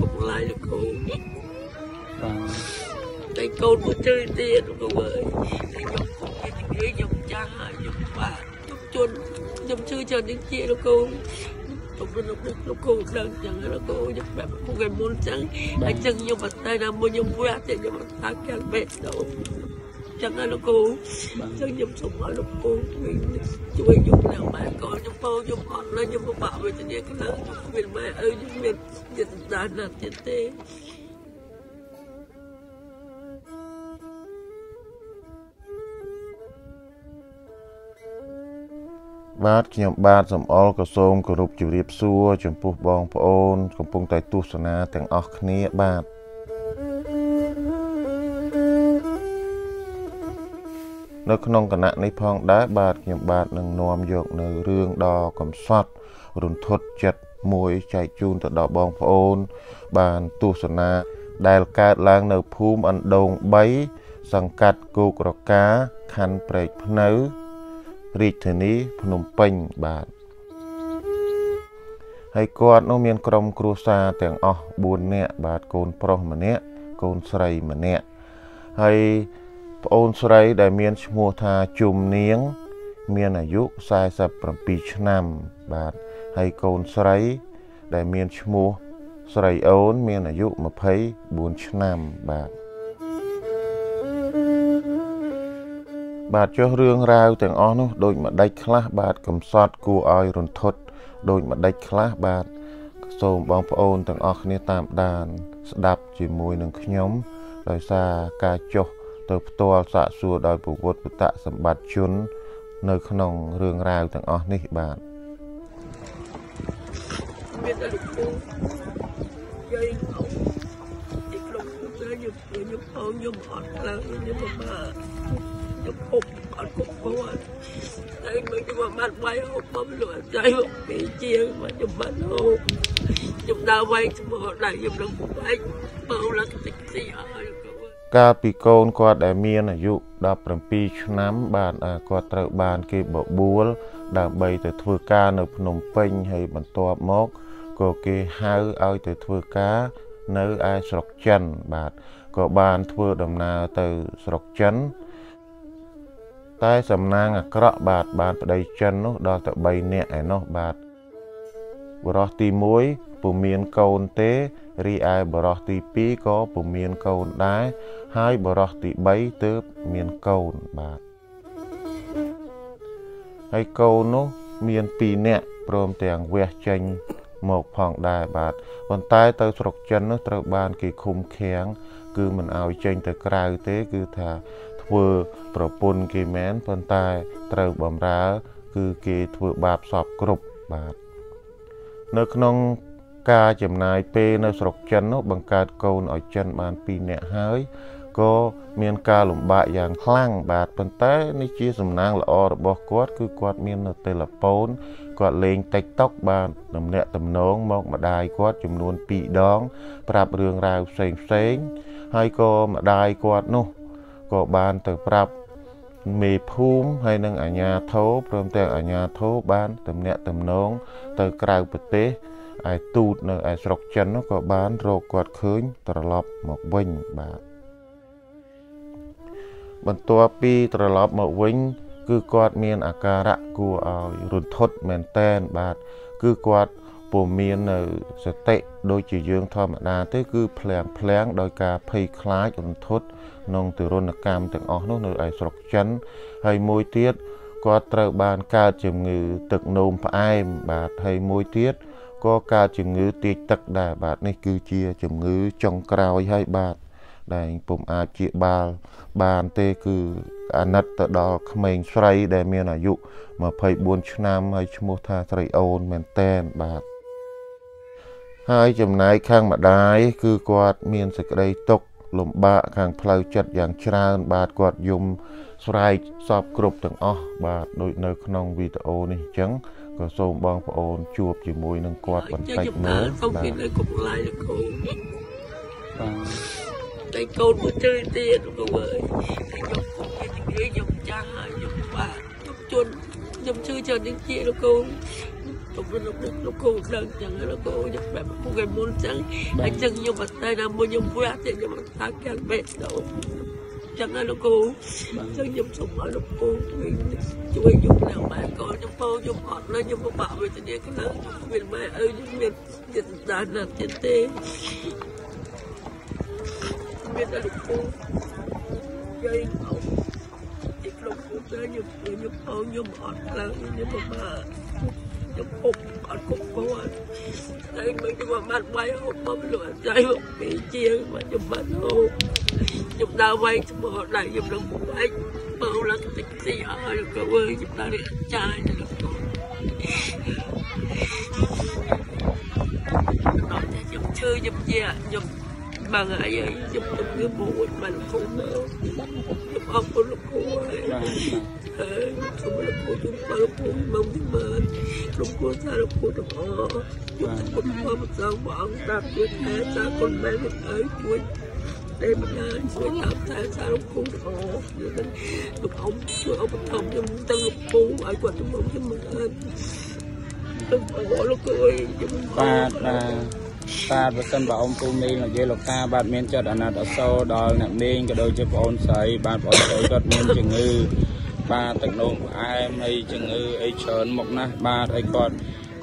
cũng lại được cũng cái con của chơi tiền đúng không ơi, cái con cũng cái tiếng giống cha giống bà giống chuột giống chơi chơi những kia đâu cô, lúc cô đang chẳng là cô giống mẹ cô cái muốn chẳng anh chẳng nhiều mặt tay nào muốn nhiều vui thì nhiều mặt tay càng bệt đâu chẳng là cô chẳng nhiều sủng ở lúc cô mình chui dùng nào mẹ con giống bao giống họ nó giống bảo vệ cái đó mình mẹ ơi giống mình dịch đàn là chết tê. Bát nhầm bát dòng all có xôm có rụp chịu điệp xua chuẩn phục bóng phá ôn cũng phong tài tu sổ na tàng ọc nia bát. Nó khăn nông cả nạ nấy phong đá bát nhầm bát nâng nôm dược nơi rương đo cầm sọt rùn thốt chật mùi chạy chun tờ đỏ bóng phá ôn bàn tu sổ na đài lạc lãng nơi phùm ăn đông bấy sẵn cắt cục rọ cá khăn prek phnấu rít thế ní phnom penh bát hay quạt nó miền crom cruza tiếng ó buồn nè bát côn pro mà nè côn sray mà nè hay ôn sray đại miền mua tha chùm niếng miền ở dụ sai sập làm pì năm bát hay côn sray đại miền mua sray ôn miền ở dụ mà thấy buồn năm bát bạt cho riêng rau tiếng ó nó đôi mà đay khla bạt cầm sọt cua oi run thốt đôi mà đay khla bạt xôm bong phôn tiếng ó khné tam đàn đạp chỉ mùi nâng nhóm đời xa ca chô từ toal xạ xua đời bù vốt bù tạ sầm bạt chốn nơi khong riêng rau tiếng ó ní bạt cục con cục cô ạ, đây mấy cái mà mặt vay hộp bấm lửa cháy hộp bị chiên mà chụp mặt hộp, chụp đau vay chụp họ này chụp đau cục anh, bao là cái gì ạ? Ca pì con qua đại miên ở dụ đạp làm pi nám bàn qua trợ bàn kia bỏ búa đạp bay từ thưa ca nơi Phnom Penh hay bàn toa móc, cô kia hai ơi từ thưa cá nơi ai sọc chân bạt, có bàn thưa đầm nào từ sọc chân. Tai sầm nang à cọ bạt bàn đầy chân nó đo tận bay nẹt nó bạt bờ tì muối bùm miên cồn té ri ai bờ tì pí có bùm miên cồn đá hai bờ tì bay tớ miên cồn bạt hai cồn nó miên pì nẹt prom tiếng vẽ tranh một phòng đài bạt còn tai tơ sọc chân nó tơ bàn kỳ khum kháng cứ mình ao tranh tơ cào té cứ thà vừa pro pun kì mến phân tai trâu bầm ra cứ kì vừa bạp sọp cục bạt nơi khong ca chậm nai pe nơi sọc chân nó bằng cát câu ở chân bàn pi nẹt hới có miền ca lủng bạ dạng khăng bạt phân tai ní chia sầm nang là o bỏ quát cứ quát miền là telephone quát lên tiktok bàn nằm nẹt tầm nón mọc mà đai quát chậm luôn pi đón prap đường rau sền sến hai co mà đai quát nó có ban từ prap mì phum hay nâng ở nhà thố prom từ ở nhà thố ban tầm nhẹ tầm nón từ cào bật té ai tụt nơi ai sọc chân nó có ban rồi quạt khơi trở lọp một vinh bạt bận tua pi trở lọp một vinh cứ quạt miên à cà rạ cua ao run thốt men ten bạt cứ quạt bộ miên nơi sẽ tệ đôi chỉ dương thoa mà đa tới cứ phèn đôi cà phê khái run thốt nông từ rôn cam từng ó nó nơi ai sọc chân hay môi tiết có trợ bàn ca chìm ngư tực nôm phải bạt hay môi tiết có ca chìm ngư tiết tật đà bạt này cứ chia chìm ngư trong cào hay bạt đành bụng a chia bàn tê cứ nát tờ đỏ mình xoay để miền ở dụ mà phải buôn nam hay mua tha sợi ôn men ten bạt hai chìm này khang mà đái cứ quạt miền sực đây tục lùm bạ càng phơi chật dạng tràn bạt quạt dùng xoay sọp cục từng ó bạt đôi nơi khong video này trắng có xôm bong phôn chuột chỉ môi nâng quạt bằng tay mới cái câu của chơi tiền đúng không ơi, cái câu của cái giống cha giống bà giống chuột giống chơi chơi những kia đúng không, Giúp bà ngại vậy, giúp cái bộ mà nó không đâu, giúp ông của nó khô ấy, không có nó khô chúng ta nó khô mong thì mệt, nó khô xa nó khô đồng hồ, chúng ta không có một sao bọn ta tuyết thế xa con bé mình ấy tuyết, đây mình ấy tuyết làm thế xa nó khô đồng hồ, đồng ông, tụi ông bắt thông cho mình tăng nó khô, ai quạt đồng hồ cho mình ấy, đồng hồ nó khô ấy, chúng ta ta với sân bảo ông cô mình là dây lộc ta bạn men cho đàn đã sâu đòi nặng nên cái đôi cho bọn sấy bạn bọn sấy đợt men chừng ngư ba tận nông ai hay chừng ngư ấy chớn một na ba hay còn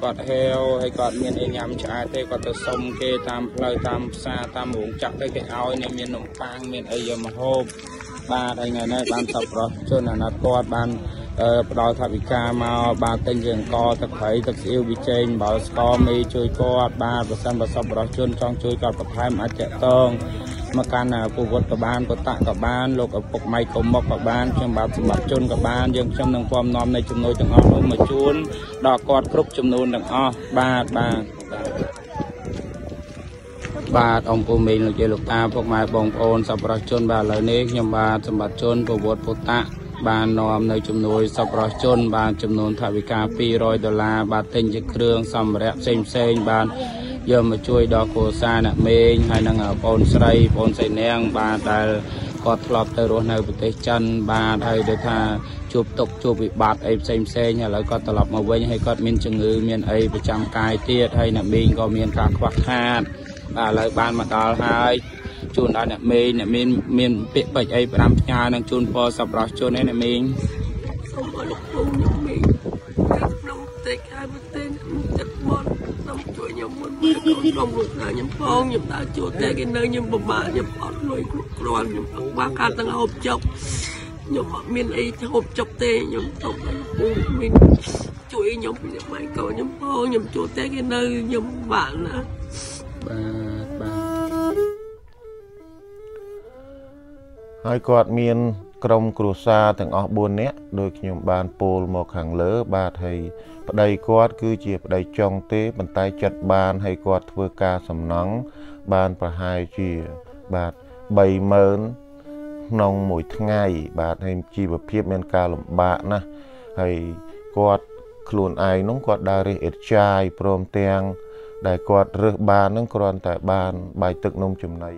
cọt heo hay cọt men ấy nhắm trái tê cọt từ sông kê tam lời tam xa tam uống chặt tới cái ao này men nồng phang men ấy giờ mà hôm ba đây ngày nay ban tập rồi cho nên là cọt ban đòi tháp bị ca mà ba tên giường co tập thấy tập yêu bị trên bảo co mi chơi co ba và san và sập đòi chôn trong chơi cọp tập hai mà chạy tông mà can là phù vật cả ban có tạ cả ban lục ở cục mày cục mộc cả ban trong bảo bạc chôn cả ban dương trong đường phong nom này chum nôi chẳng o không mà chôn đò cọt cướp chum nôn chẳng o ba bà ông cô mình là chơi lục ta phúc mai bồng ôn sập đòi chôn bà lời nế nhưng bà sập bạc chôn phù vật phù tạ bà nòm nơi chùm núi sập rò chôn bà chùm núi thả bị cá $200 bà tinh dịch krương xăm rẹp xem bà giờ mà chui đo khổ xa nạ mình hay năng ở phôn xây neng bà đã có lọp tới rốt nơi bụi chân bà thầy để thà chụp tục chụp bị bạt ấy xem hay là có tờ lọc màu vinh hay có miên chừng ngư miên ấy và trăm cài tiết hay nạ mình có miên khá khoác hạt bà lời ban mà đo hai chôn đã nè mình biết bệnh ấy làm nhà đang chôn phò sập rác chôn ấy nè mình không có lúc không nhớ mình các nông tịch ai mà tên chất món nông chuối nhầm một bữa con nông lúc nào nhầm phong nhầm ta chua tê cái nơi nhầm bầm bả nhầm bọt lôi loan nhầm bác ca tăng hộp chọc nhầm bọt miên ấy hộp chọc tê nhầm không có lúc không mình chuối nhầm mày cậu nhầm phong nhầm chua tê cái nơi nhầm bạn nữa hai quạt miên crom cruza từng ở buồn nét đôi khi nhom bàn pol một hàng lỡ ba thầy đầy quạt cứ chìa đầy trong té bàn tay chặt bàn hay quạt vừa ca sầm nắng bàn và hai chìa bạt bày mơn nong mỗi ngày bạt hay chìa bập phết men ca lụm bạ na hay quạt khluồn ai núng quạt đa rê ếch chai prom teang đầy quạt rơ bàn nâng còn tại bàn bài tực nông chùm này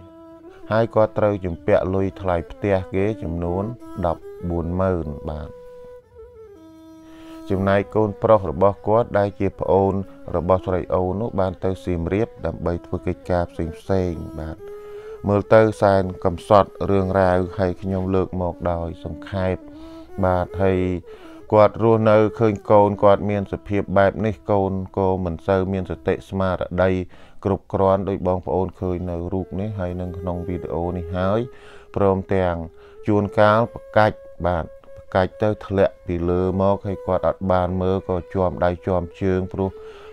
hai có trâu chùm pẹ lùi thải pte ghế chùm nón đọc buồn mờn bạn chùm này con pro robot có đại chìa ôn robot sợi ôn nó bàn tơ xìm riết đập bầy với cái cạp xìm xèn bạn mờ tơ sàn cầm sọt rương rau hay nhom lược một đòi sầm khai bạn hay quạt rùa nơ khơi cồn quạt miên sự hiệp bẹp này cồn cô mình sơ miên sự tệ smart ở đây cục cron đôi bóng phồn khơi nơ ruột này hay nâng nong video này hái prom tàng chuồn cá cạch bạn cạch tới lẹ thì lơ móc hay quạt đặt bàn mơ có chòm đai chòm trường pro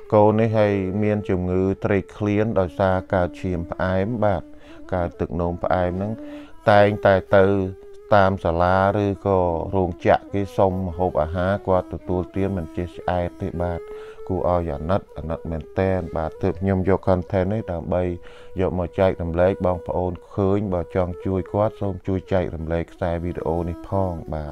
cồn này hay miên chùm ngư tre clean đòi xa cả chìm ám bạn cả tực nôm ám nắng tay tài từ tam xà la rồi có ruộng chạ cái sông hộp à há qua từ tua tiên mình chia sẻ thì bạn cô ơi nát mình tên bà thực nhom vô content ấy làm bay vô mà chạy làm lấy bong phôn khơi bà chọn chui quát xong chui chạy làm lấy sai video này phong bà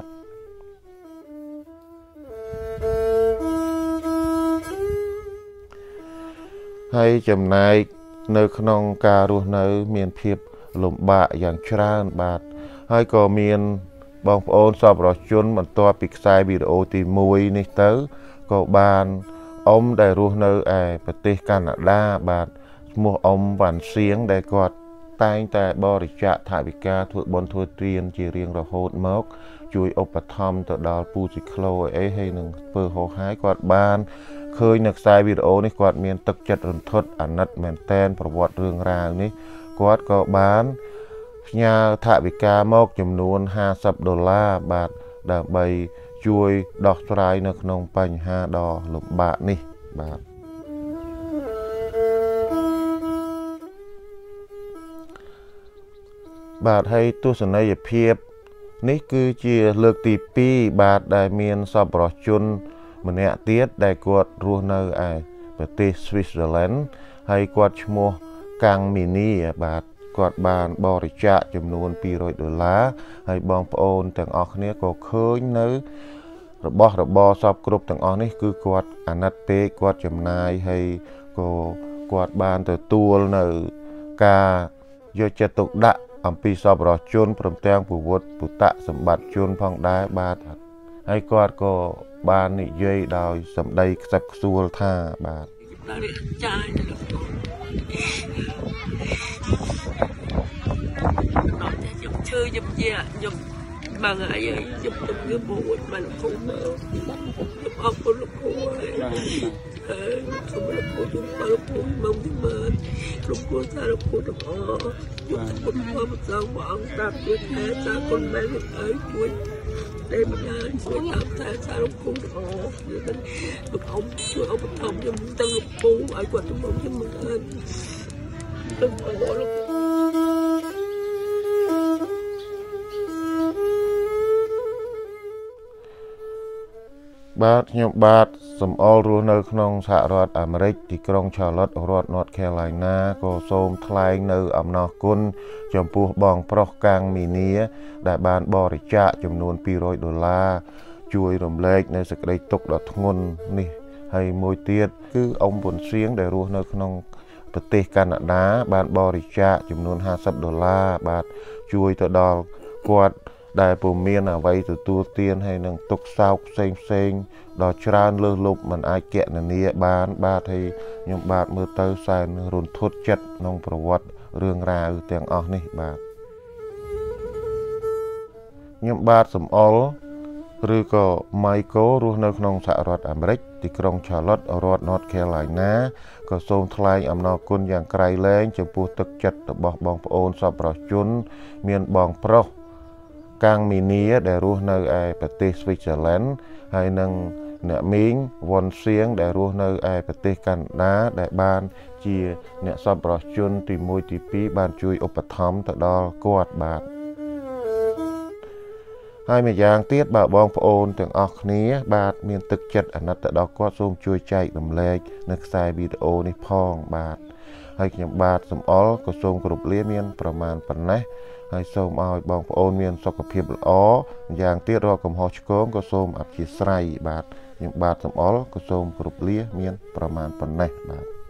hay chầm này nơi khăn cà ruột nơi miền thiệp lùm bạ dạng tràn bạt hai có miền bóng ôn sập rò chôn mình toa bị sai video thì mùi này tới có bàn ông đại ruột nơi ai bật tê Canada bạt mua ông vạn xiếng đại quạt tay tại bờ để trả thải bị ca thuộc bọn thua tiền chỉ riêng là hốt mốc chui ốp bạt thom tự đào pu chỉ khâu ấy hay nương phơi hồ hái quạt ban khơi nực sai video này quạt miền tật chật rừng thuật ảnh nật mền ten bảo vọt rừng ràng này quạt có bán nhà thải bị ca mốc chấm nón $50 bạt đã bay chui đọt trái nực nông pành ha đò lục bạ nè bạt bạt hay tu sửa này phê nít cứ chia lược tỉ pi bạt đại miền sập bỏ chun mình nhẹ tiết đại quật ruộng nơi ai bờ tây Switzerland hay quật mua càng mini bạt quật bàn bò để trả chấm nón $200 hay bong pôn tặng ở khné có khơi nơi bò sập cột tặng ở nít cứ quật anat pe quật chấm nai hay có quật bàn từ tuol nơi ca do chặt tục đã âm pi sập rò chôn prom tang phù vót phù tạ sầm bạt chôn phong đá bạt hay quạt có ban nị dây đòi sầm đầy sập xuôi tha bạt chơi dập dè dập bằng ấy dập từng cái bộ mình cũng dập học của lúc cũ bát nhom bát sầm all ruộng nơi khung xã rọt Amerik thì trong Charlotte rọt North Carolina có xôm thay nơi ẩm nọ côn chấm pu bong pro càng mini đại ban bò để trả chấm nón $200 chui rầm lệch nơi sực đây tục đọt ngôn nè hay môi tiết cứ ông buồn xiếng để ruộng nơi khung bờ tây Canada ban bò để trả chấm nón $50 bát chui tự đo quạt đại bộ miền à vay từ tu tiên hay nâng tục sao xanh đò tràn lơ lục mình ai kẹt nè nia bán ba thì nhưng bạn mưa tơ sàn run thốt chật nông bảo vật rương ra tiếng ọc này bạn nhưng bạn sầm all rồi có Michael ruột nơi nông xã rọt Amerik thì trong Charlotte rọt North Carolina có xôm thay âm nọ côn dạng cày lên chấm pu tức chật bọc bong ôn sập rọ chun miền bong pro càng mini để ruộng nơi ai bờ tây Switzerland hay nâng nợ miếng vốn xiếng để ruộng nơi ai bờ tây Canada để ban chia nợ sập rọ chun thì môi thì pi ban chui ốp thắm tự đo quạt bạc hai mươi giang tiết bà bong ôn từng ọc ní bạc miền thực chất anh tự đo quạt zoom chui chạy đầm lệ nước xài video ní phong bạc hay những bạc sầm all có zoom group liên miềnประมาณ phần này hay xôm ao bong ôn miền sọc cặp hiệp ó giang tiết rồi cầm hoa chuối có xôm ấp chia sài bạt những bạt sầm ó có xôm cột lía miềnประมาณ phần này bạt